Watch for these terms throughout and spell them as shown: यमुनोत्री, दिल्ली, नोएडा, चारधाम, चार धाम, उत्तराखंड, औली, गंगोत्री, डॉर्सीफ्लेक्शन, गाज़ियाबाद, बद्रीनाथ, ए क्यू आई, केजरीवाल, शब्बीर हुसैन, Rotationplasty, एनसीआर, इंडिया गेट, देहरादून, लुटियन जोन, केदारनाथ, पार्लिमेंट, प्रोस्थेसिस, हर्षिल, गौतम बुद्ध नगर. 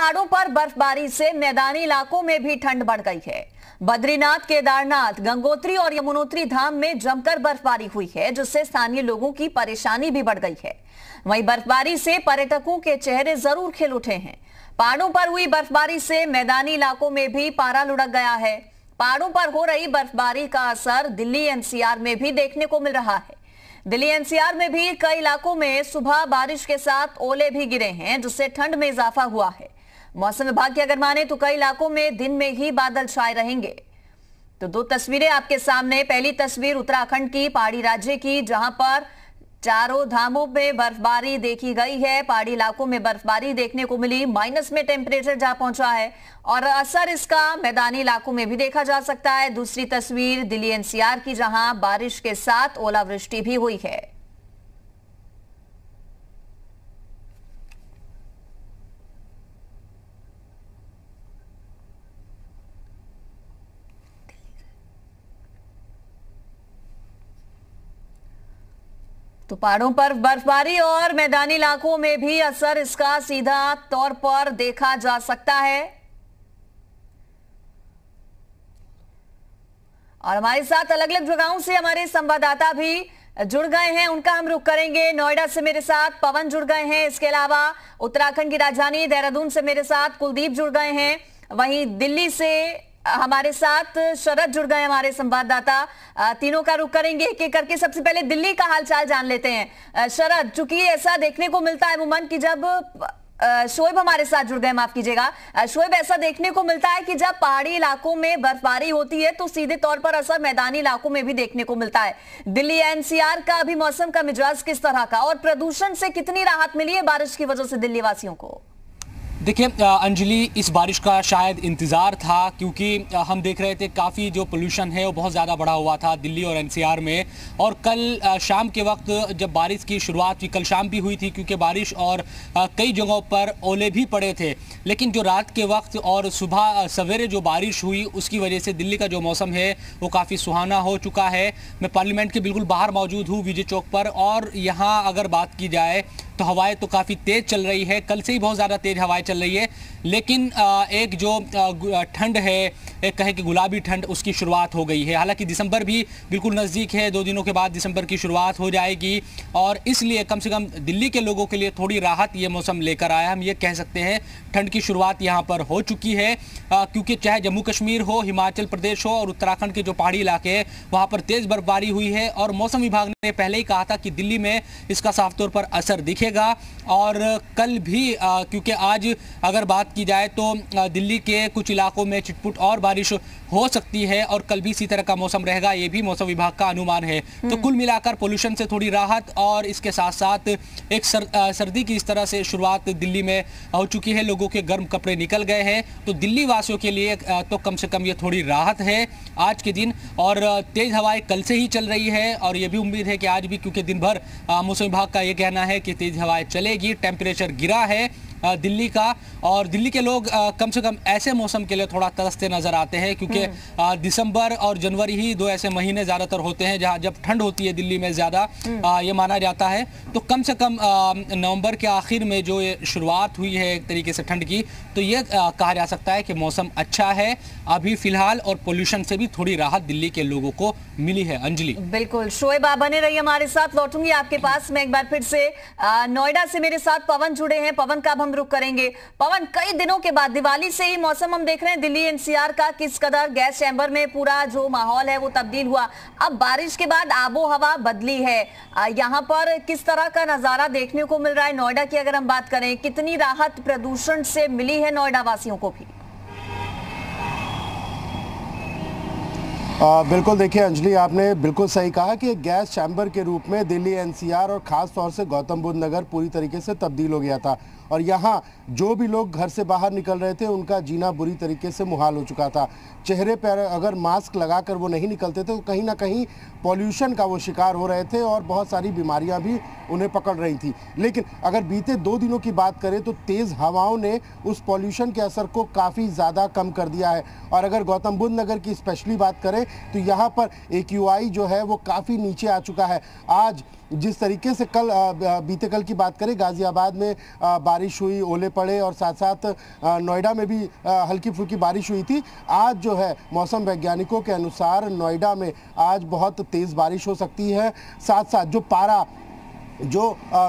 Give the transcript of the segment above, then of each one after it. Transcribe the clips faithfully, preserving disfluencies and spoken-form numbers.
पहाड़ों पर बर्फबारी से मैदानी इलाकों में भी ठंड बढ़ गई है। बद्रीनाथ, केदारनाथ, गंगोत्री और यमुनोत्री धाम में जमकर बर्फबारी हुई है, जिससे स्थानीय लोगों की परेशानी भी बढ़ गई है। वहीं बर्फबारी से पर्यटकों के चेहरे जरूर खिल उठे हैं। पहाड़ों पर हुई बर्फबारी से मैदानी इलाकों में भी पारा लुढ़क गया है। पहाड़ों पर हो रही बर्फबारी का असर दिल्ली एन सी आर में भी देखने को मिल रहा है। दिल्ली एन सी आर में भी कई इलाकों में सुबह बारिश के साथ ओले भी गिरे हैं, जिससे ठंड में इजाफा हुआ है। मौसम विभाग की अगर माने तो कई इलाकों में दिन में ही बादल छाए रहेंगे। तो दो तस्वीरें आपके सामने। पहली तस्वीर उत्तराखंड की पहाड़ी राज्य की, जहां पर चारों धामों में बर्फबारी देखी गई है। पहाड़ी इलाकों में बर्फबारी देखने को मिली। माइनस में टेम्परेचर जा पहुंचा है और असर इसका मैदानी इलाकों में भी देखा जा सकता है। दूसरी तस्वीर दिल्ली एन सी आर की, जहां बारिश के साथ ओलावृष्टि भी हुई है। तो पहाड़ों पर बर्फबारी और मैदानी इलाकों में भी असर इसका सीधा तौर पर देखा जा सकता है। और हमारे साथ अलग अलग जगहों से हमारे संवाददाता भी जुड़ गए हैं, उनका हम रुख करेंगे। नोएडा से मेरे साथ पवन जुड़ गए हैं। इसके अलावा उत्तराखंड की राजधानी देहरादून से मेरे साथ कुलदीप जुड़ गए हैं। वहीं दिल्ली से हमारे साथ शरद जुड़ गए हमारे संवाददाता। तीनों का रुख करेंगे एक एक करके। सबसे पहले दिल्ली का हालचाल जान लेते हैं। शरद, चूंकि ऐसा देखने को मिलता है मुमन कि जब शोएब हमारे साथ जुड़ गए, माफ कीजिएगा शोएब, ऐसा देखने को मिलता है कि जब पहाड़ी इलाकों में बर्फबारी होती है तो सीधे तौर पर असर मैदानी इलाकों में भी देखने को मिलता है। दिल्ली एन सी आर का अभी मौसम का मिजाज किस तरह का और प्रदूषण से कितनी राहत मिली है बारिश की वजह से दिल्ली वासियों को? देखिए अंजलि, इस बारिश का शायद इंतज़ार था, क्योंकि हम देख रहे थे काफ़ी जो पोल्यूशन है वो बहुत ज़्यादा बढ़ा हुआ था दिल्ली और एन सी आर में। और कल शाम के वक्त जब बारिश की शुरुआत हुई, कल शाम भी हुई थी क्योंकि बारिश और कई जगहों पर ओले भी पड़े थे, लेकिन जो रात के वक्त और सुबह सवेरे जो बारिश हुई उसकी वजह से दिल्ली का जो मौसम है वो काफ़ी सुहाना हो चुका है। मैं पार्लिमेंट के बिल्कुल बाहर मौजूद हूँ, विजय चौक पर, और यहाँ अगर बात की जाए तो हवाएं तो काफ़ी तेज़ चल रही है, कल से ही बहुत ज़्यादा तेज़ हवाएं चल रही है, लेकिन एक जो ठंड है, एक कहे कि गुलाबी ठंड, उसकी शुरुआत हो गई है। हालांकि दिसंबर भी बिल्कुल नज़दीक है, दो दिनों के बाद दिसंबर की शुरुआत हो जाएगी, और इसलिए कम से कम दिल्ली के लोगों के लिए थोड़ी राहत ये मौसम लेकर आया, हम ये कह सकते हैं। ठंड की शुरुआत यहाँ पर हो चुकी है, क्योंकि चाहे जम्मू कश्मीर हो, हिमाचल प्रदेश हो और उत्तराखंड के जो पहाड़ी इलाके हैं वहाँ पर तेज़ बर्फबारी हुई है। और मौसम विभाग ने पहले ही कहा था कि दिल्ली में इसका साफ तौर पर असर दिखे गा। और कल भी, क्योंकि आज अगर बात की जाए तो दिल्ली के कुछ इलाकों में छिटपुट और बारिश हो सकती है, और कल भी इसी तरह का मौसम रहेगा, ये भी मौसम विभाग का अनुमान है। तो कुल मिलाकर पोल्यूशन से थोड़ी राहत और इसके साथ साथ एक सर, सर्दी की इस तरह से शुरुआत दिल्ली में हो चुकी है, लोगों के गर्म कपड़े निकल गए हैं, तो दिल्ली वासियों के लिए तो कम से कम ये थोड़ी राहत है आज के दिन। और तेज़ हवाएं कल से ही चल रही है और ये भी उम्मीद है कि आज भी, क्योंकि दिन भर मौसम विभाग का ये कहना है कि तेज़ हवाएं चलेगी। टेम्परेचर गिरा है दिल्ली का, और दिल्ली के लोग कम से कम ऐसे मौसम के लिए थोड़ा तरसते नज़र आते हैं, क्योंकि दिसंबर और जनवरी ही दो ऐसे महीने ज़्यादातर होते हैं जहाँ जब ठंड होती है दिल्ली में ज़्यादा, ये माना जाता है। तो कम से कम नवंबर के आखिर में जो ये शुरुआत हुई है एक तरीके से ठंड की, तो ये कहा जा सकता है कि मौसम अच्छा है अभी फ़िलहाल, और पोल्यूशन से भी थोड़ी राहत दिल्ली के लोगों को मिली है। अंजलि, बिल्कुल शोएब, आप बने रहिए हमारे साथ, लौटूंगी आपके पास मैं एक बार फिर से। नोएडा से मेरे साथ पवन जुड़े हैं, पवन का रुक करेंगे। पवन, कई दिनों के बाद दिवाली से ही मौसम हम देख रहे हैं दिल्ली एन सी आर का किस कदर गैस चैंबर में पूरा जो माहौल है वो तब्दील हुआ। अब बारिश के बाद आबोहवा बदली है, यहाँ पर किस तरह का नजारा देखने को मिल रहा है? नोएडा की अगर हम बात करें, कितनी राहत प्रदूषण से मिली है नोएडा वासियों को भी? आ, बिल्कुल, देखिए अंजलि, आपने बिल्कुल सही कहा कि एक गैस चैम्बर के रूप में दिल्ली एन सी आर और ख़ास तौर से गौतम बुद्ध नगर पूरी तरीके से तब्दील हो गया था, और यहाँ जो भी लोग घर से बाहर निकल रहे थे उनका जीना बुरी तरीके से मुहाल हो चुका था। चेहरे पर अगर मास्क लगाकर वो नहीं निकलते थे तो कहीं ना कहीं पॉल्यूशन का वो शिकार हो रहे थे और बहुत सारी बीमारियाँ भी उन्हें पकड़ रही थी। लेकिन अगर बीते दो दिनों की बात करें तो तेज़ हवाओं ने उस पॉल्यूशन के असर को काफ़ी ज़्यादा कम कर दिया है। और अगर गौतम बुद्ध नगर की स्पेशली बात करें तो यहाँ पर ए क्यू आई जो है वो काफ़ी नीचे आ चुका है। आज जिस तरीके से कल बीते कल की बात करें, गाज़ियाबाद में बारिश हुई, ओले पड़े और साथ साथ नोएडा में भी हल्की फुल्की बारिश हुई थी। आज जो है मौसम वैज्ञानिकों के अनुसार नोएडा में आज बहुत तेज़ बारिश हो सकती है। साथ साथ जो पारा जो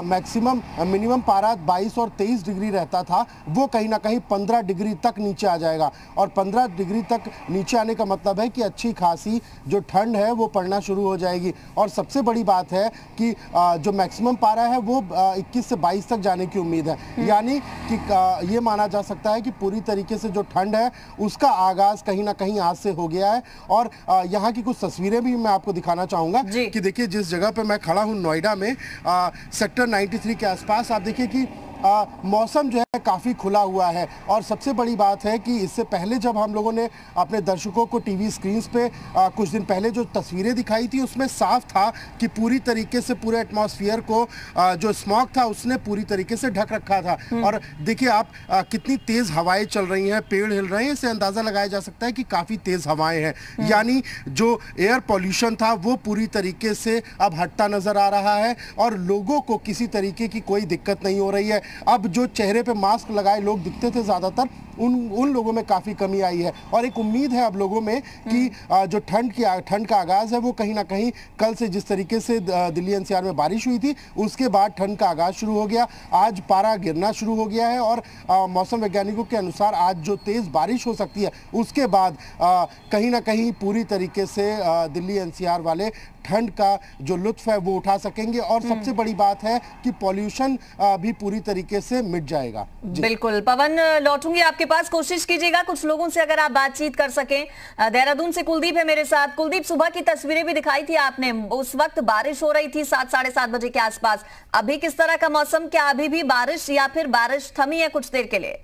मैक्सिमम मिनिमम पारा बाईस और तेईस डिग्री रहता था वो कहीं ना कहीं पंद्रह डिग्री तक नीचे आ जाएगा और पंद्रह डिग्री तक नीचे आने का मतलब है कि अच्छी खासी जो ठंड है वो पड़ना शुरू हो जाएगी। और सबसे बड़ी बात है कि आ, जो मैक्सिमम पारा है वो आ, इक्कीस से बाईस तक जाने की उम्मीद है, यानी कि आ, ये माना जा सकता है कि पूरी तरीके से जो ठंड है उसका आगाज़ कहीं ना कहीं आज से हो गया है। और आ, यहाँ की कुछ तस्वीरें भी मैं आपको दिखाना चाहूँगा कि देखिए जिस जगह पर मैं खड़ा हूँ नोएडा में आ, सेक्टर तिरानवे के आसपास आप देखिए कि मौसम जो है काफ़ी खुला हुआ है। और सबसे बड़ी बात है कि इससे पहले जब हम लोगों ने अपने दर्शकों को टीवी स्क्रीन्स पे आ, कुछ दिन पहले जो तस्वीरें दिखाई थी उसमें साफ था कि पूरी तरीके से पूरे एटमॉस्फेयर को आ, जो स्मॉग था उसने पूरी तरीके से ढक रखा था। और देखिए आप आ, कितनी तेज़ हवाएं चल रही हैं, पेड़ हिल रहे हैं, इससे अंदाज़ा लगाया जा सकता है कि काफ़ी तेज़ हवाएँ हैं, यानी जो एयर पॉल्यूशन था वो पूरी तरीके से अब हटता नज़र आ रहा है और लोगों को किसी तरीके की कोई दिक्कत नहीं हो रही है। अब जो चेहरे पे मास्क लगाए लोग दिखते थे ज़्यादातर उन उन लोगों में काफ़ी कमी आई है और एक उम्मीद है अब लोगों में कि जो ठंड की ठंड का आगाज़ है वो कहीं ना कहीं कल से जिस तरीके से दिल्ली एनसीआर में बारिश हुई थी उसके बाद ठंड का आगाज़ शुरू हो गया। आज पारा गिरना शुरू हो गया है और आ, मौसम वैज्ञानिकों के अनुसार आज जो तेज़ बारिश हो सकती है उसके बाद आ, कहीं ना कहीं पूरी तरीके से आ, दिल्ली एनसीआर वाले ठंड का जो लुत्फ है वो उठा सकेंगे। और सबसे बड़ी बात है कि पॉल्यूशन भी पूरी तरीके से मिट जाएगा। बिल्कुल पवन, लौटूंगी आपके पास, कोशिश कीजिएगा कुछ लोगों से अगर आप बातचीत कर सकें। देहरादून से कुलदीप है मेरे साथ। कुलदीप, सुबह की तस्वीरें भी दिखाई थी आपने, उस वक्त बारिश हो रही थी सात साढ़े सात बजे के आसपास। अभी किस तरह का मौसम, क्या अभी भी बारिश या फिर बारिश थमी है कुछ देर के लिए?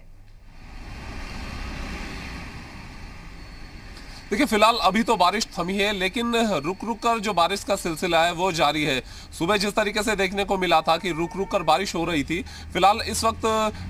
देखिए फिलहाल अभी तो बारिश थमी है लेकिन रुक रुक कर जो बारिश का सिलसिला है वो जारी है। सुबह जिस तरीके से देखने को मिला था कि रुक रुक कर बारिश हो रही थी, फिलहाल इस वक्त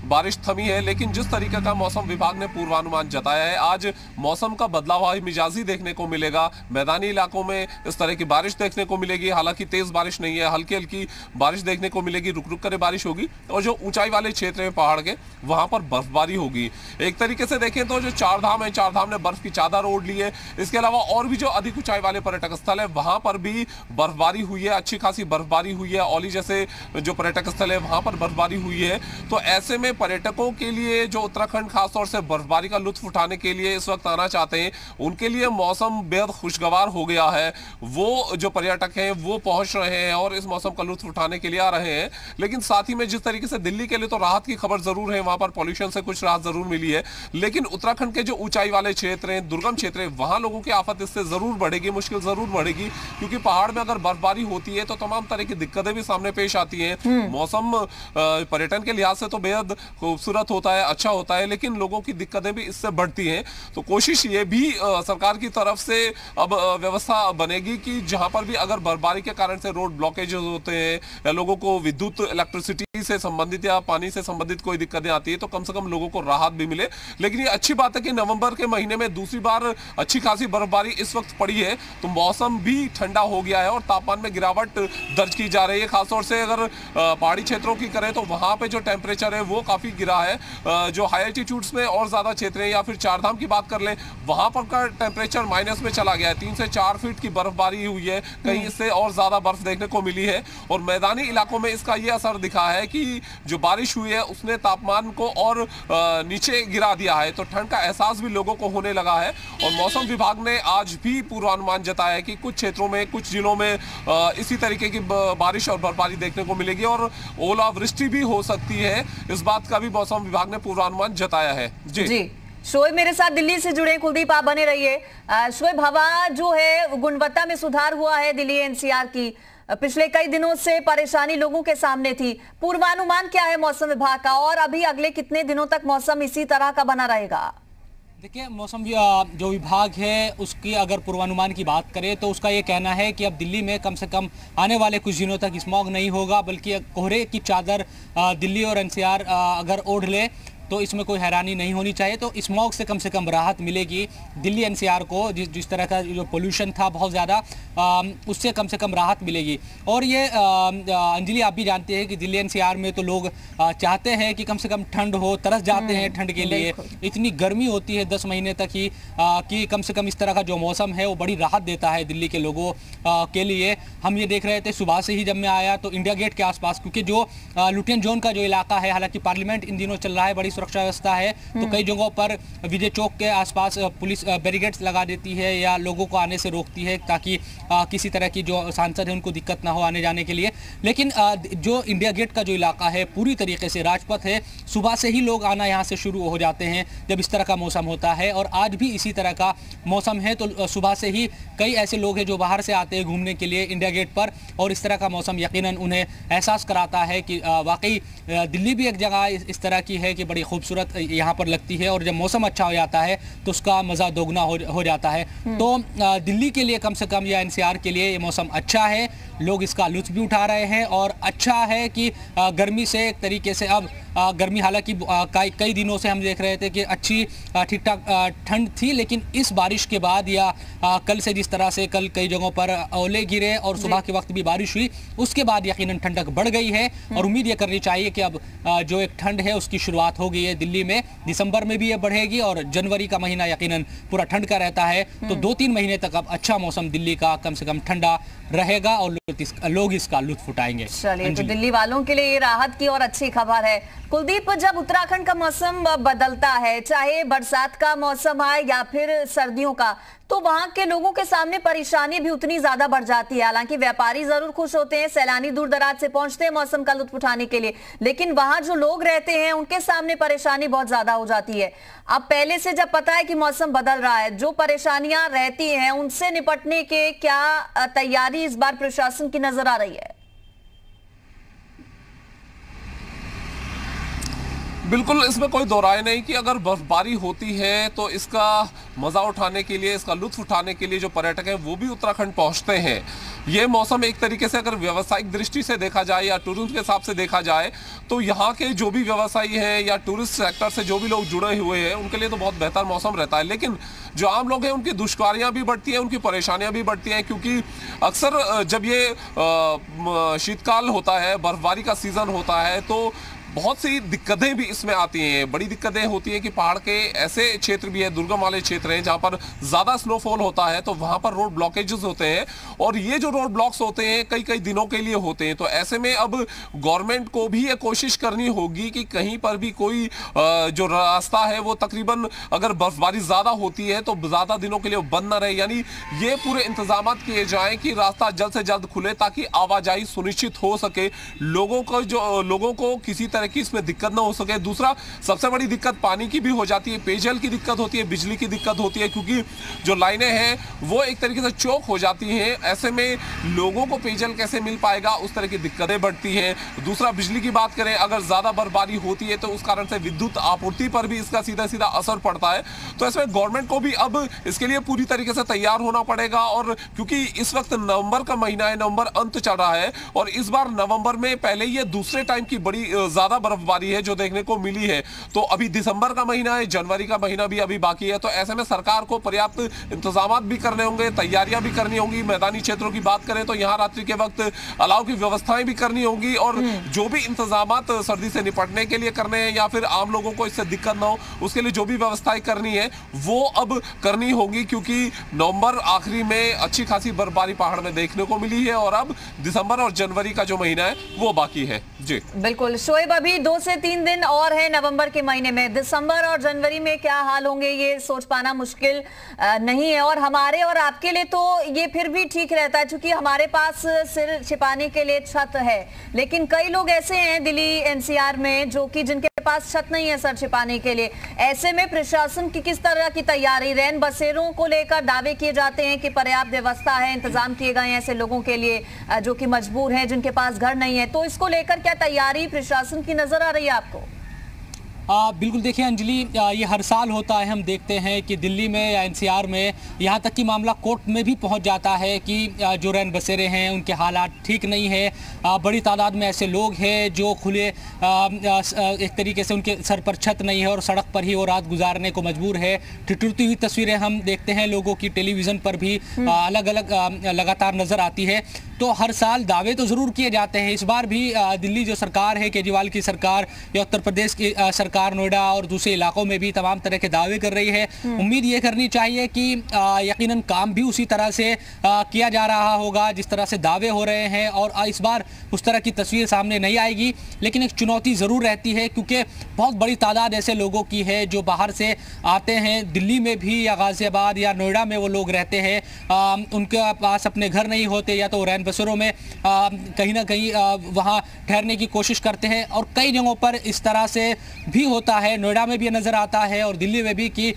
बारिश थमी है लेकिन जिस तरीके का मौसम विभाग ने पूर्वानुमान जताया है आज मौसम का बदलाव हाई मिजाजी देखने को मिलेगा। मैदानी इलाकों में इस तरह की बारिश देखने को मिलेगी, हालांकि तेज़ बारिश नहीं है, हल्की हल्की बारिश देखने को मिलेगी, रुक रुक कर बारिश होगी। और जो ऊंचाई वाले क्षेत्र हैं पहाड़ के वहाँ पर बर्फबारी होगी। एक तरीके से देखें तो जो चारधाम है, चारधाम ने बर्फ की चादर ओढ़ ली है। इसके अलावा और भी जो अधिक ऊंचाई वाले पर्यटक स्थल है वहां पर भी बर्फबारी हुई है, अच्छी खासी बर्फबारी हुई है। औली जैसे जो पर्यटक स्थल है वहां पर बर्फबारी हुई है। तो ऐसे में पर्यटकों के लिए जो उत्तराखंड खासतौर से बर्फबारी का लुत्फ उठाने के लिए इस वक्त आना चाहते हैं उनके लिए मौसम बेहद खुशगवार हो गया है। वो जो पर्यटक हैं वो पहुंच रहे हैं और इस मौसम का लुत्फ उठाने के लिए आ रहे हैं। लेकिन साथ ही में जिस तरीके से दिल्ली के लिए तो राहत की खबर जरूर है, वहां पर पॉल्यूशन से कुछ राहत जरूर मिली है, लेकिन उत्तराखंड के जो ऊंचाई वाले क्षेत्र हैं, दुर्गम क्षेत्र, वहां लोगों की आफत इससे जरूर बढ़ेगी, मुश्किल जरूर बढ़ेगी, क्योंकि पहाड़ में अगर बर्फबारी होती है तो तमाम तरह की दिक्कतें भी सामने पेश आती हैं। मौसम पर्यटन के लिहाज से तो बेहद खूबसूरत होता है, अच्छा होता है, लेकिन लोगों की दिक्कतें भी इससे बढ़ती हैं। तो कोशिश ये भी आ, सरकार की तरफ से अब व्यवस्था बनेगी कि जहां पर भी अगर बर्फबारी के कारण से रोड ब्लॉकेज होते हैं या लोगों को विद्युत इलेक्ट्रिसिटी से संबंधित या पानी से संबंधित कोई दिक्कतें आती है तो कम से कम लोगों को राहत भी मिले। लेकिन ये अच्छी बात है कि नवंबर के महीने में दूसरी बार अच्छी खासी बर्फबारी इस वक्त पड़ी है तो मौसम भी ठंडा हो गया है और तापमान में गिरावट दर्ज की जा रही है। खासतौर से अगर पहाड़ी क्षेत्रों की करें तो वहाँ पे जो टेम्परेचर है वो काफ़ी गिरा है। जो हाई एल्टीट्यूड्स में और ज़्यादा क्षेत्र हैं या फिर चारधाम की बात कर लें वहाँ पर का टेम्परेचर माइनस में चला गया है। तीन से चार फीट की बर्फबारी हुई है, कहीं इससे और ज़्यादा बर्फ देखने को मिली है। और मैदानी इलाकों में इसका ये असर दिखा है कि जो बारिश हुई है उसने तापमान को और नीचे गिरा दिया है, तो ठंड का एहसास भी लोगों को होने लगा है। और मौसम विभाग ने आज भी पूर्वानुमान जताया है कि कुछ क्षेत्रों में, कुछ जिलों में इसी तरीके की बारिश और बर्फबारी देखने को मिलेगी और ओलावृष्टि भी हो सकती है, इस बात का भी मौसम विभाग ने पूर्वानुमान जताया है। जी, जी। शोएब मेरे साथ दिल्ली से जुड़े। कुलदीप आप बने रहिए। शोएब, हवा जो है गुणवत्ता में सुधार हुआ है दिल्ली एनसीआर की, पिछले कई दिनों से परेशानी लोगों के सामने थी। पूर्वानुमान क्या है मौसम विभाग का और अभी अगले कितने दिनों तक मौसम इसी तरह का बना रहेगा? देखिए, मौसम जो विभाग है उसकी अगर पूर्वानुमान की बात करें तो उसका ये कहना है कि अब दिल्ली में कम से कम आने वाले कुछ दिनों तक स्मॉग नहीं होगा, बल्कि कोहरे की चादर दिल्ली और एनसीआर अगर ओढ़ ले तो इसमें कोई हैरानी नहीं होनी चाहिए। तो स्मॉग से कम से कम राहत मिलेगी दिल्ली एनसीआर को, जिस जिस तरह का जो पोल्यूशन था बहुत ज़्यादा, उससे कम से कम राहत मिलेगी। और ये अंजलि आप भी जानते हैं कि दिल्ली एनसीआर में तो लोग चाहते हैं कि कम से कम ठंड हो, तरस जाते हैं ठंड के लिए। इतनी गर्मी होती है दस महीने तक ही, कि कम से कम इस तरह का जो मौसम है वो बड़ी राहत देता है दिल्ली के लोगों के लिए। हम ये देख रहे थे सुबह से ही जब मैं आया तो इंडिया गेट के आसपास, क्योंकि जो लुटियन जोन का जो इलाका है, हालांकि पार्लिमेंट इन दिनों चल रहा है, बड़ी सुरक्षा व्यवस्था है, तो कई जगहों पर विजय चौक के आसपास पुलिस बैरिकेड्स लगा देती है या लोगों को आने से रोकती है ताकि किसी तरह की जो सांसद है उनको दिक्कत ना हो आने जाने के लिए। लेकिन जो इंडिया गेट का जो इलाका है पूरी तरीके से राजपथ है, सुबह से ही लोग आना यहाँ से शुरू हो जाते हैं जब इस तरह का मौसम होता है। और आज भी इसी तरह का मौसम है, तो सुबह से ही कई ऐसे लोग हैं जो बाहर से आते हैं घूमने के लिए इंडिया गेट पर, और इस तरह का मौसम यकीनन उन्हें एहसास कराता है कि वाकई दिल्ली भी एक जगह इस तरह की है कि बड़ी खूबसूरत यहाँ पर लगती है, और जब मौसम अच्छा हो जाता है तो उसका मज़ा दोगुना हो, हो जाता है। तो दिल्ली के लिए कम से कम या एनसीआर के लिए ये मौसम अच्छा है, लोग इसका लुत्फ भी उठा रहे हैं। और अच्छा है कि गर्मी से एक तरीके से अब गर्मी, हालांकि कई दिनों से हम देख रहे थे कि अच्छी ठीक ठाक ठंड थी, लेकिन इस बारिश के बाद या कल से जिस तरह से कल कई जगहों पर ओले गिरे और सुबह के वक्त भी बारिश हुई, उसके बाद यकीनन ठंडक बढ़ गई है। और उम्मीद ये करनी चाहिए कि अब जो एक ठंड है उसकी शुरुआत हो गई है दिल्ली में, दिसंबर में भी ये बढ़ेगी और जनवरी का महीना यकीनन पूरा ठंड का रहता है। तो दो तीन महीने तक अब अच्छा मौसम दिल्ली का कम से कम ठंडा रहेगा और लोग इसका लुत्फ उठाएंगे। चलिए, तो दिल्ली वालों के लिए राहत की और अच्छी खबर है। कुलदीप, जब उत्तराखंड का मौसम बदलता है, चाहे बरसात का मौसम आए या फिर सर्दियों का, तो वहां के लोगों के सामने परेशानी भी उतनी ज्यादा बढ़ जाती है। हालांकि व्यापारी जरूर खुश होते हैं, सैलानी दूर दराज से पहुंचते हैं मौसम का लुत्फ उठाने के लिए, लेकिन वहां जो लोग रहते हैं उनके सामने परेशानी बहुत ज्यादा हो जाती है। अब पहले से जब पता है कि मौसम बदल रहा है, जो परेशानियां रहती हैं उनसे निपटने के क्या तैयारी इस बार प्रशासन की नजर आ रही है? बिल्कुल, इसमें कोई दो राय नहीं कि अगर बर्फबारी होती है तो इसका मज़ा उठाने के लिए, इसका लुत्फ उठाने के लिए जो पर्यटक हैं वो भी उत्तराखंड पहुंचते हैं। ये मौसम एक तरीके से अगर व्यावसायिक दृष्टि से देखा जाए या टूरिज्म के हिसाब से देखा जाए तो यहाँ के जो भी व्यवसायी हैं या टूरिस्ट सेक्टर से जो भी लोग जुड़े हुए हैं उनके लिए तो बहुत बेहतर मौसम रहता है। लेकिन जो आम लोग हैं उनकी दुश्वारियाँ भी बढ़ती हैं, उनकी परेशानियाँ भी बढ़ती हैं, क्योंकि अक्सर जब ये शीतकाल होता है, बर्फबारी का सीज़न होता है, तो बहुत सी दिक्कतें भी इसमें आती हैं। बड़ी दिक्कतें होती हैं कि पहाड़ के ऐसे क्षेत्र भी हैं, दुर्गम वाले क्षेत्र हैं जहाँ पर ज़्यादा स्नोफॉल होता है, तो वहाँ पर रोड ब्लॉकेजेस होते हैं, और ये जो रोड ब्लॉक्स होते हैं कई कई दिनों के लिए होते हैं। तो ऐसे में अब गवर्नमेंट को भी ये कोशिश करनी होगी कि कहीं पर भी कोई जो रास्ता है वो तकरीबन अगर बर्फबारी ज़्यादा होती है तो ज़्यादा दिनों के लिए बंद ना रहे, यानी ये पूरे इंतजाम किए जाएँ कि रास्ता जल्द से जल्द खुले ताकि आवाजाही सुनिश्चित हो सके, लोगों को जो लोगों को किसी कि इसमें दिक्कत ना हो सके। दूसरा, सबसे बड़ी दिक्कत पानी की भी हो जाती है, पेयजल की दिक्कत होती है, बिजली की दिक्कत होती है, क्योंकि जो लाइनें हैं वो एक तरीके से चौक हो जाती हैं। ऐसे में लोगों को पेयजल कैसे मिल पाएगा, उस तरह की दिक्कतें बढ़ती हैं। दूसरा, बिजली की बात करें, अगर ज़्यादा बर्फबारी होती है तो उस कारण से विद्युत आपूर्ति पर भी इसका सीधा सीधा असर पड़ता है। तो इसमें गवर्नमेंट को भी अब इसके लिए पूरी तरीके से तैयार होना पड़ेगा, और क्योंकि इस वक्त नवंबर का महीना है, नवंबर अंत चल रहा है, और इस बार नवंबर में पहले ये दूसरे टाइम की बड़ी ज्यादा बर्फबारी है जो देखने को मिली है। तो अभी दिसंबर का महीना है, जनवरी का महीना भी अभी बाकी है, तो ऐसे में सरकार को पर्याप्त इंतजाम भी करने होंगे, तैयारियां भी करनी होंगी। मैदानी क्षेत्रों की बात करें तो यहाँ रात्रि के वक्त अलाव की व्यवस्थाएं भी करनी होंगी, और जो भी इंतजाम सर्दी से निपटने के लिए करने हैं या फिर आम लोगों को इससे दिक्कत ना हो उसके लिए जो भी व्यवस्थाएं करनी है वो अब करनी होगी, क्योंकि नवंबर आखिरी में अच्छी खासी बर्फबारी पहाड़ में देखने को मिली है, और अब दिसंबर और जनवरी का जो महीना है वो बाकी है। जी बिल्कुल, अभी दो से तीन दिन और है नवंबर के महीने में, दिसंबर और जनवरी में क्या हाल होंगे ये सोच पाना मुश्किल नहीं है। और हमारे और आपके लिए तो ये फिर भी ठीक रहता है क्योंकि हमारे पास सिर छिपाने के लिए छत है, लेकिन कई लोग ऐसे हैं दिल्ली एनसीआर में जो कि जिनके पास छत नहीं है सर छिपाने के लिए। ऐसे में प्रशासन की किस तरह की तैयारी, रैन बसेरों को लेकर दावे किए जाते हैं कि पर्याप्त व्यवस्था है, इंतजाम किए गए हैं ऐसे लोगों के लिए जो कि मजबूर हैं, जिनके पास घर नहीं है, तो इसको लेकर क्या तैयारी प्रशासन की नजर आ रही है आपको? आ, बिल्कुल देखिए अंजलि, ये हर साल होता है। हम देखते हैं कि दिल्ली में या एनसीआर में यहाँ तक कि मामला कोर्ट में भी पहुँच जाता है कि जो रैन बसेरे हैं उनके हालात ठीक नहीं है। बड़ी तादाद में ऐसे लोग हैं जो खुले आ, एक तरीके से उनके सर पर छत नहीं है और सड़क पर ही वो रात गुजारने को मजबूर है। ठिठुरती हुई तस्वीरें हम देखते हैं लोगों की, टेलीविज़न पर भी अलग अलग लगातार नज़र आती है। तो हर साल दावे तो ज़रूर किए जाते हैं। इस बार भी दिल्ली जो सरकार है, केजरीवाल की सरकार या उत्तर प्रदेश की सरकार नोएडा और दूसरे इलाकों में भी तमाम तरह के दावे कर रही है। उम्मीद ये करनी चाहिए कि यकीनन काम भी उसी तरह से किया जा रहा होगा जिस तरह से दावे हो रहे हैं, और इस बार उस तरह की तस्वीर सामने नहीं आएगी। लेकिन एक चुनौती ज़रूर रहती है क्योंकि बहुत बड़ी तादाद ऐसे लोगों की है जो बाहर से आते हैं। दिल्ली में भी या गाज़ियाबाद या नोएडा में वो लोग रहते हैं, उनके पास अपने घर नहीं होते, या तो रैन बसेरों में कहीं ना कहीं वहाँ ठहरने की कोशिश करते हैं। और कई जगहों पर इस तरह से भी होता है, नोएडा में भी नज़र आता है और दिल्ली में भी, कि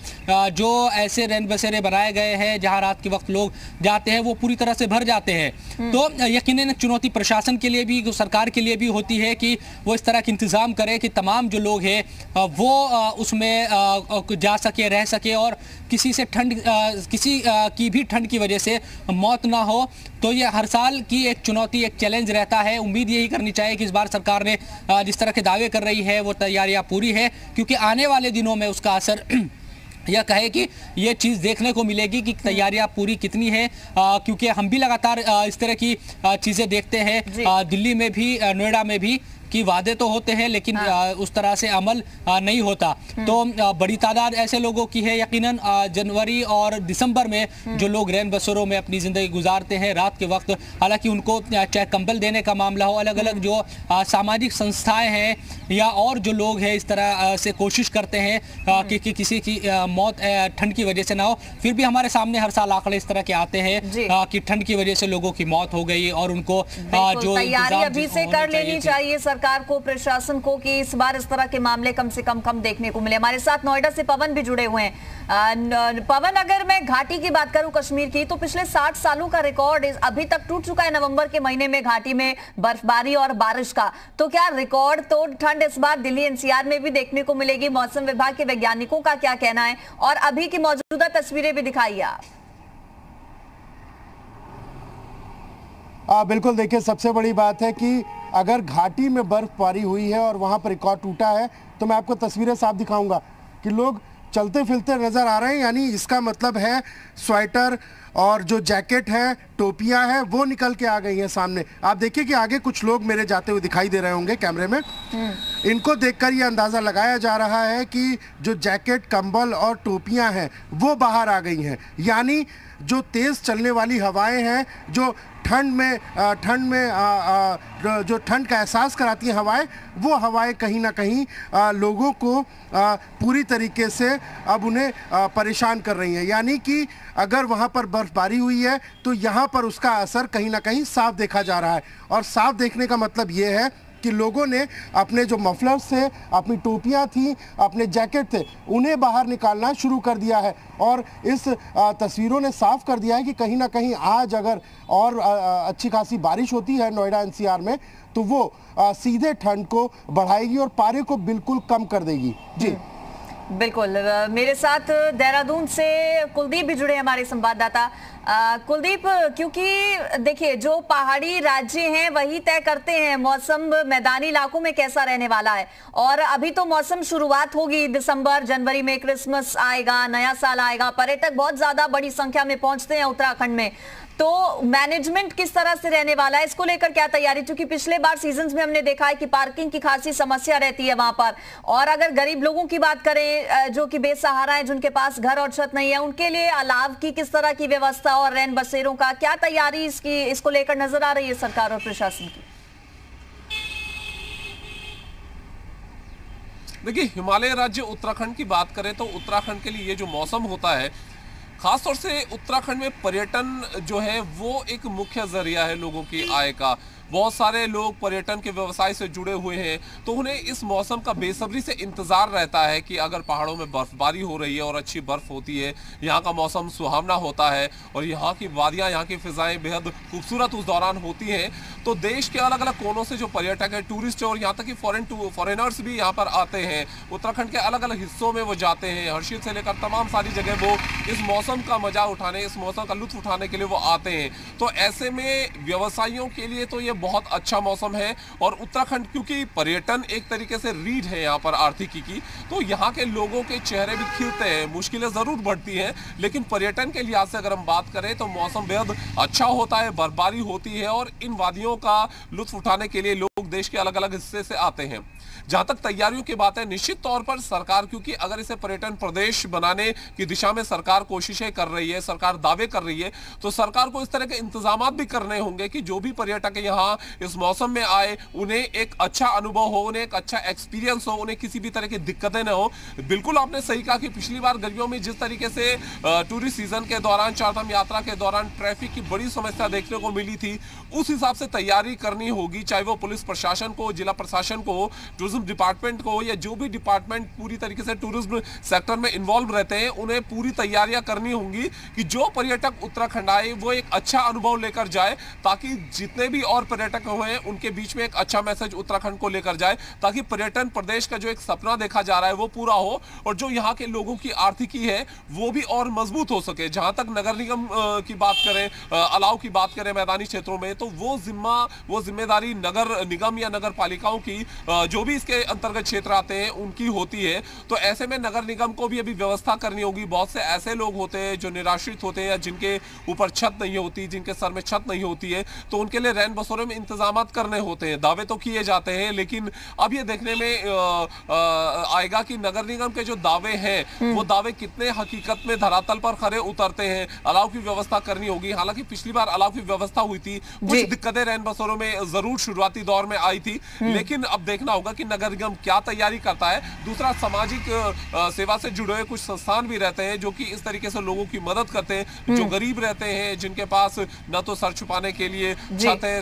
जो ऐसे रैन बसेरे बनाए गए हैं जहाँ रात के वक्त लोग जाते हैं वो पूरी तरह से भर जाते हैं। तो यकीनन चुनौती प्रशासन के लिए भी, सरकार के लिए भी होती है कि वो इस तरह के इंतज़ाम करे कि तमाम जो लोग हैं वो उसमें जा सके, रह सके और किसी से ठंड, किसी की भी ठंड की वजह से मौत ना हो। तो ये हर साल की एक चुनौती, एक चैलेंज रहता है। उम्मीद यही करनी चाहिए कि इस बार सरकार ने जिस तरह के दावे कर रही है वो तैयारियां पूरी है, क्योंकि आने वाले दिनों में उसका असर यह कहे कि ये चीज़ देखने को मिलेगी कि तैयारियां पूरी कितनी है। क्योंकि हम भी लगातार इस तरह की चीज़ें देखते हैं दिल्ली में भी, नोएडा में भी, कि वादे तो होते हैं लेकिन हाँ। उस तरह से अमल नहीं होता। तो बड़ी तादाद ऐसे लोगों की है। यकीनन जनवरी और दिसंबर में जो लोग रैन बसेरों में अपनी ज़िंदगी गुजारते हैं रात के वक्त, हालांकि उनको चाहे कंबल देने का मामला हो, अलग अलग जो सामाजिक संस्थाएं हैं या और जो लोग हैं इस तरह से कोशिश करते हैं कि, कि किसी की मौत ठंड की वजह से ना हो। फिर भी हमारे सामने हर साल आंकड़े इस तरह के आते हैं कि ठंड की वजह से लोगों की मौत हो गई, और उनको जो तैयारी अभी से कर लेनी चाहिए सरकार को, प्रशासन को, कि इस बार इस तरह के मामले कम से कम कम देखने को मिले। हमारे साथ नोएडा से पवन भी जुड़े हुए हैं। पवन, अगर मैं घाटी की बात करूं कश्मीर की, तो पिछले साठ सालों का रिकॉर्ड अभी तक टूट चुका है नवंबर के महीने में घाटी में बर्फबारी और बारिश का। तो क्या रिकॉर्ड तो ठंड इस बार दिल्ली एनसीआर में भी देखने को मिलेगी? मौसम विभाग के वैज्ञानिकों का क्या कहना है, और अभी की मौजूदा तस्वीरें भी दिखाइए आप। बिल्कुल, देखिए सबसे बड़ी बात है कि अगर घाटी में बर्फबारी हुई है और वहाँ पर रिकॉर्ड टूटा है, तो मैं आपको तस्वीरें साफ दिखाऊंगा कि लोग चलते फिरते नज़र आ रहे हैं। यानी इसका मतलब है स्वेटर और जो जैकेट है, टोपियाँ हैं, वो निकल के आ गई हैं सामने। आप देखिए कि आगे कुछ लोग मेरे जाते हुए दिखाई दे रहे होंगे कैमरे में। इनको देखकर ये अंदाज़ा लगाया जा रहा है कि जो जैकेट, कंबल और टोपियाँ हैं वो बाहर आ गई हैं। यानी जो तेज़ चलने वाली हवाएं हैं, जो ठंड में ठंड में आ, आ, जो ठंड का एहसास कराती हैं हवाएं, वो हवाएं कहीं ना कहीं आ, लोगों को आ, पूरी तरीके से अब उन्हें आ, परेशान कर रही हैं। यानी कि अगर वहां पर बर्फबारी हुई है तो यहां पर उसका असर कहीं ना कहीं साफ देखा जा रहा है। और साफ देखने का मतलब ये है कि लोगों ने अपने जो मफलर्स थे, अपनी टोपियां थी, अपने जैकेट थे, उन्हें बाहर निकालना शुरू कर दिया है। और इस तस्वीरों ने साफ कर दिया है कि कहीं ना कहीं आज अगर और अच्छी खासी बारिश होती है नोएडा एनसीआर में, तो वो सीधे ठंड को बढ़ाएगी और पारे को बिल्कुल कम कर देगी। जी बिल्कुल, मेरे साथ देहरादून से कुलदीप भी जुड़े हमारे संवाददाता। कुलदीप, क्योंकि देखिए जो पहाड़ी राज्य हैं वही तय करते हैं मौसम मैदानी इलाकों में कैसा रहने वाला है, और अभी तो मौसम शुरुआत होगी दिसंबर जनवरी में, क्रिसमस आएगा, नया साल आएगा, पर्यटक बहुत ज्यादा बड़ी संख्या में पहुंचते हैं उत्तराखंड में। तो मैनेजमेंट किस तरह से रहने वाला है, इसको लेकर क्या तैयारी? क्योंकि पिछले बार सीजन्स में हमने देखा है कि पार्किंग की खासी समस्या रहती है वहां पर, और अगर गरीब लोगों की बात करें जो कि बेसहारा है, जिनके पास घर और छत नहीं है, उनके लिए अलाव की किस तरह की व्यवस्था और रैन बसेरों का क्या तैयारी इसकी, इसको लेकर नजर आ रही है सरकार और प्रशासन की? देखिए हिमालय राज्य उत्तराखंड की बात करें तो उत्तराखंड के लिए ये जो मौसम होता है, खासतौर से उत्तराखंड में पर्यटन जो है वो एक मुख्य जरिया है लोगों की आय का। बहुत सारे लोग पर्यटन के व्यवसाय से जुड़े हुए हैं, तो उन्हें इस मौसम का बेसब्री से इंतज़ार रहता है कि अगर पहाड़ों में बर्फबारी हो रही है और अच्छी बर्फ़ होती है, यहाँ का मौसम सुहावना होता है और यहाँ की वादियाँ, यहाँ की फ़िज़ाएँ बेहद खूबसूरत उस दौरान होती हैं। तो देश के अलग अलग कोनों से जो पर्यटक हैं, टूरिस्ट और यहाँ तक कि फॉरेन फॉरेनर्स भी यहाँ पर आते हैं, उत्तराखंड के अलग अलग हिस्सों में वो जाते हैं, हर्षिल से लेकर तमाम सारी जगह वो इस मौसम का मज़ा उठाने, इस मौसम का लुत्फ़ उठाने के लिए वो आते हैं। तो ऐसे में व्यवसायियों के लिए तो ये बहुत अच्छा मौसम है और उत्तराखंड क्योंकि पर्यटन एक तरीके से रीढ़ है यहाँ पर आर्थिकी की, तो यहाँ के लोगों के चेहरे भी खिलते हैं, मुश्किलें ज़रूर बढ़ती हैं, लेकिन पर्यटन के लिहाज से अगर हम बात करें तो मौसम बेहद अच्छा होता है, बर्फबारी होती है और इन वादियों का लुत्फ़ उठाने के लिए लोग देश के अलग अलग हिस्से से आते हैं। जहाँ तक तैयारियों की बात है, निश्चित तौर पर सरकार, क्योंकि अगर इसे पर्यटन प्रदेश बनाने की दिशा में सरकार कोशिशें कर रही है, सरकार दावे कर रही है, तो सरकार को इस तरह के इंतजाम भी करने होंगे कि जो भी पर्यटक यहाँ इस मौसम में आए उन्हें एक अच्छा अनुभव हो, उन्हें एक अच्छा एक्सपीरियंस हो, उन्हें किसी भी तरह की दिक्कतें न हो। बिल्कुल आपने सही कहा कि पिछली बार गर्मियों में जिस तरीके से टूरिस्ट सीजन के दौरान, चारधाम यात्रा के दौरान ट्रैफिक की बड़ी समस्या देखने को मिली थी, उस हिसाब से तैयारी करनी होगी, चाहे वो पुलिस प्रशासन को, जिला प्रशासन को, टूरिज्म डिपार्टमेंट को, या जो भी डिपार्टमेंट पूरी तरीके से टूरिज्म सेक्टर में इन्वॉल्व रहते हैं, उन्हें पूरी तैयारियां करनी होंगी कि जो पर्यटक उत्तराखंड आए वो एक अच्छा अनुभव लेकर जाए, ताकि जितने भी और पर्यटक हुए उनके बीच में एक अच्छा मैसेज उत्तराखंड को लेकर जाए, ताकि पर्यटन प्रदेश का जो एक सपना देखा जा रहा है वो पूरा हो और जो यहाँ के लोगों की आर्थिकी है वो भी और मजबूत हो सके। जहाँ तक नगर निगम की बात करें, अलाव की बात करें मैदानी क्षेत्रों में, तो वो जिम्मा वो जिम्मेदारी नगर निगम या नगर पालिकाओं की, जो भी इसके अंतर्गत क्षेत्र आते हैं, उनकी होती है। तो ऐसे में नगर निगम को भी अभी व्यवस्था करनी होगी। बहुत से ऐसे लोग होते हैं जो निराश्रित होते हैं या जिनके ऊपर छत नहीं होती, जिनके सर में छत नहीं होती है, तो उनके लिए रैन बसोरे में इंतजाम करने होते हैं। दावे तो किए जाते हैं, लेकिन अब ये देखने में आएगा कि नगर निगम के जो दावे हैं वो दावे कितने हकीकत में धरातल पर खरे उतरते हैं। अलाव की व्यवस्था करनी होगी, हालांकि पिछली बार अलाव की व्यवस्था हुई थी, कुछ दिक्कतें रैन बसोरों में जरूर शुरुआती दौर में आई थी, लेकिन अब देखना होगा कि नगर निगम क्या तैयारी करता है। दूसरा, सामाजिक सेवा से जुड़े हुए कुछ संस्थान भी रहते हैं जो कि इस तरीके से लोगों की मदद करते हैं, जो गरीब रहते हैं, जिनके पास ना तो सर छुपाने के लिए छत है,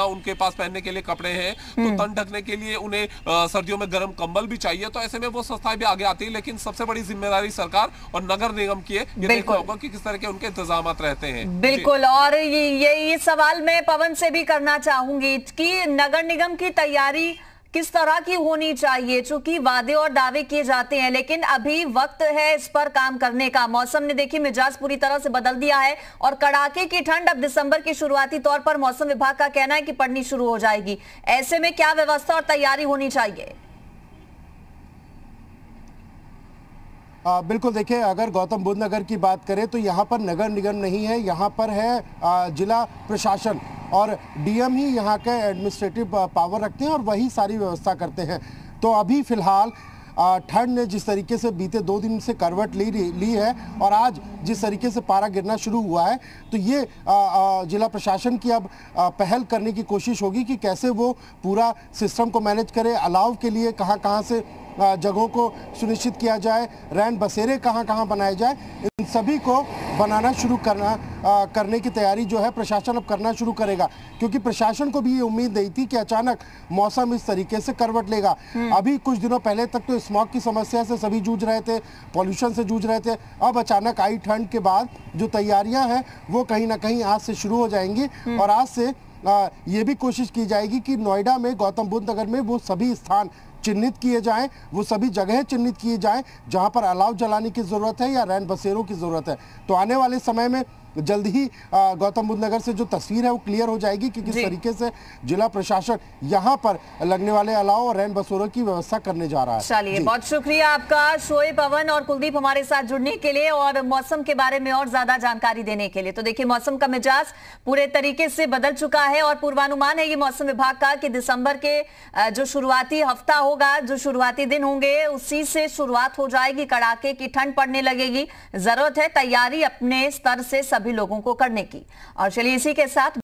ना उनके पास पहनने के लिए कपड़े हैं, तो तन ढकने के लिए उन्हें सर्दियों में गर्म कंबल भी चाहिए, तो ऐसे में वो संस्थाएं भी आगे आती है। लेकिन सबसे बड़ी जिम्मेदारी सरकार और नगर निगम की है, ये देखना होगा कि किस तरह के उनके इंतजाम रहते हैं। बिल्कुल, और ये सवाल मैं पवन से भी करना चाहूंगी कि नगर निगम की तैयारी किस तरह की होनी चाहिए, चूंकि वादे और दावे किए जाते हैं, लेकिन अभी वक्त है इस पर काम करने का। मौसम ने देखिए मिजाज पूरी तरह से बदल दिया है और कड़ाके की ठंड अब दिसंबर के शुरुआती तौर पर मौसम विभाग का कहना है कि पड़नी शुरू हो जाएगी। ऐसे में क्या व्यवस्था और तैयारी होनी चाहिए? आ, बिल्कुल, देखिए अगर गौतम बुद्ध नगर की बात करें तो यहाँ पर नगर निगम नहीं है, यहाँ पर है आ, जिला प्रशासन और डीएम ही यहाँ के एडमिनिस्ट्रेटिव पावर रखते हैं और वही सारी व्यवस्था करते हैं। तो अभी फ़िलहाल ठंड ने जिस तरीके से बीते दो दिन से करवट ली ली है और आज जिस तरीके से पारा गिरना शुरू हुआ है, तो ये आ, आ, जिला प्रशासन की अब आ, पहल करने की कोशिश होगी कि कैसे वो पूरा सिस्टम को मैनेज करे, अलाव के लिए कहाँ कहाँ से जगहों को सुनिश्चित किया जाए, रैन बसेरे कहाँ कहाँ बनाए जाए, इन सभी को बनाना शुरू करना आ, करने की तैयारी जो है प्रशासन अब करना शुरू करेगा, क्योंकि प्रशासन को भी ये उम्मीद नहीं थी कि अचानक मौसम इस तरीके से करवट लेगा। अभी कुछ दिनों पहले तक तो स्मॉग की समस्या से सभी जूझ रहे थे, पॉल्यूशन से जूझ रहे थे, अब अचानक आई ठंड के बाद जो तैयारियाँ हैं वो कहीं ना कहीं आज से शुरू हो जाएंगी और आज से आ, ये भी कोशिश की जाएगी कि नोएडा में, गौतम बुद्ध नगर में वो सभी स्थान चिन्हित किए जाएं, वो सभी जगह चिन्हित किए जाएं जहां पर अलाव जलाने की ज़रूरत है या रैन बसेरों की ज़रूरत है। तो आने वाले समय में जल्द ही गौतम बुद्ध नगर से जो तस्वीर है वो क्लियर हो जाएगी कि किस तरीके से जिला प्रशासन यहाँ पर लगने वाले अलाव और रैन बसेरों की व्यवस्था करने जा रहा है। चलिए, बहुत शुक्रिया आपका शोएब, पवन और कुलदीप हमारे साथ जुड़ने के लिए और मौसम के बारे में और ज्यादा जानकारी देने के लिए। तो देखिए मौसम का मिजाज पूरे तरीके से बदल चुका है और पूर्वानुमान है ये मौसम विभाग का कि दिसंबर के जो शुरुआती हफ्ता होगा, जो शुरुआती दिन होंगे, उसी से शुरुआत हो जाएगी, कड़ाके की ठंड पड़ने लगेगी। जरूरत है तैयारी अपने स्तर से भी लोगों को करने की। और चलिए इसी के साथ